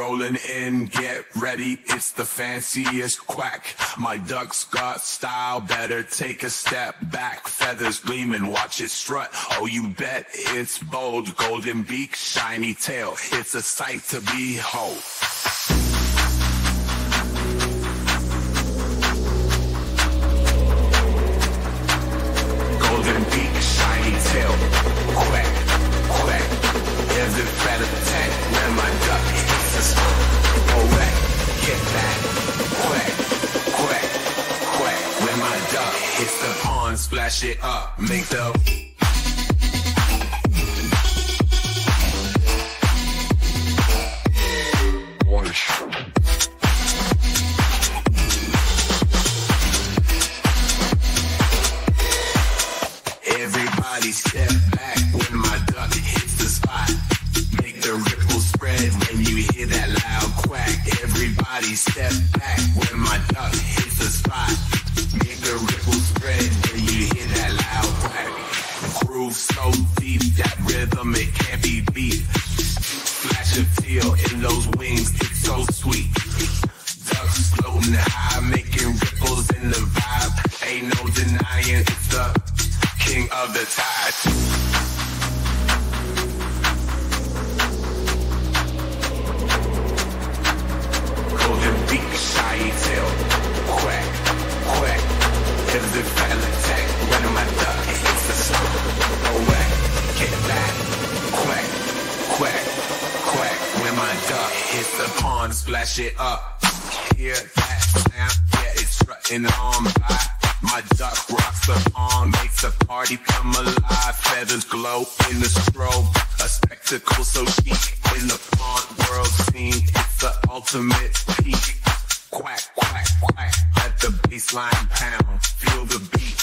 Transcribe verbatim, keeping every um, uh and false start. rolling in, get ready, it's the fanciest quack. My duck's got style, better take a step back. Feathers gleaming, watch it strut, oh you bet it's bold. Golden beak, shiny tail, it's a sight to behold. Golden beak, shiny tail, quack, quack. There's a fat attack where my duck kisses. Oh, whack, get back, quack, quack, quack. When my duck hits the pond, splash it up, make the... Everybody step back when my duck hits the spot. Make the ripple spread when you hear that loud quack. Everybody step back when my duck hits the spot. Make the ripple spread when you hear that loud quack. Groove so deep, that rhythm it can't be beat. Flash of teal in those wings, it's so sweet. Ducks floating high, making ripples in the vibe. Ain't no denying it's the king of the tide. Golden beak, shiny tail, quack, quack. There's a fat attack when my duck hits the sun. Oh, whack, get back, quack, quack. When my duck hits the pond, splash it up. Hear that sound? Yeah, it's strutting on by. My duck rocks the pond, makes the party come alive. Feathers glow in the strobe, a spectacle so chic. In the pond world scene, it's the ultimate peak. Quack, quack, quack, let the bassline pound. Feel the beat,